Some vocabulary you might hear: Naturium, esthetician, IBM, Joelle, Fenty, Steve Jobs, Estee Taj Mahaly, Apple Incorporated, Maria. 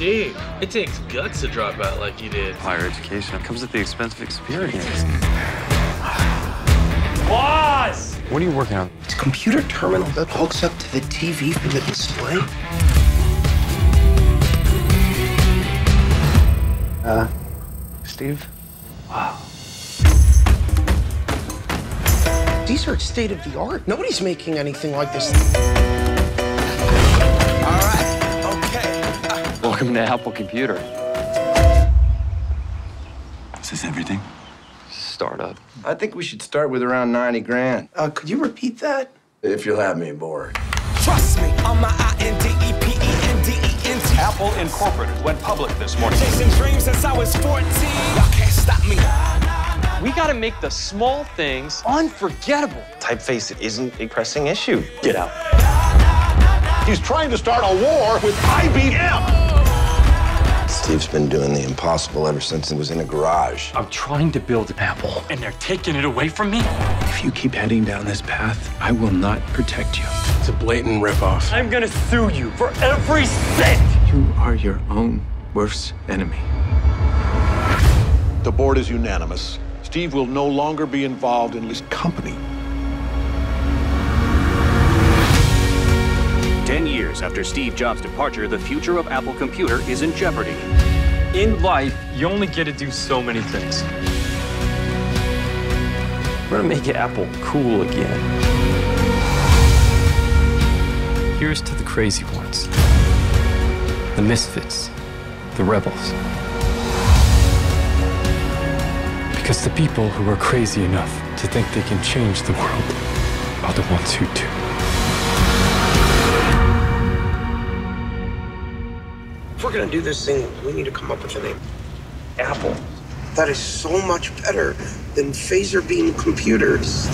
Steve, it takes guts to drop out like you did. Higher education comes at the expense of experience. Boss! What are you working on? It's a computer terminal that hooks up to the TV for the display. Steve? Wow. These are state of the art. Nobody's making anything like this. All right, okay. Welcome to Apple Computer. Is this everything? Startup. I think we should start with around 90 grand. Could you repeat that? If you'll have me aboard. Trust me, on my INDEPENDENT. Apple Incorporated went public this morning. Chasing dreams since I was 14. Y'all can't stop me. We gotta make the small things unforgettable. Typeface isn't a pressing issue. Get out. He's trying to start a war with IBM. Steve's been doing the impossible ever since he was in a garage. I'm trying to build an Apple, and they're taking it away from me. If you keep heading down this path, I will not protect you. It's a blatant ripoff. I'm gonna sue you for every cent. You are your own worst enemy. The board is unanimous. Steve will no longer be involved in this company. 10 years after Steve Jobs' departure, the future of Apple Computer is in jeopardy. In life, you only get to do so many things. We're gonna make Apple cool again. Here's to the crazy ones, the misfits, the rebels. Because the people who are crazy enough to think they can change the world are the ones who do. If we're gonna do this thing, we need to come up with a name. Apple. That is so much better than phaser beam computers.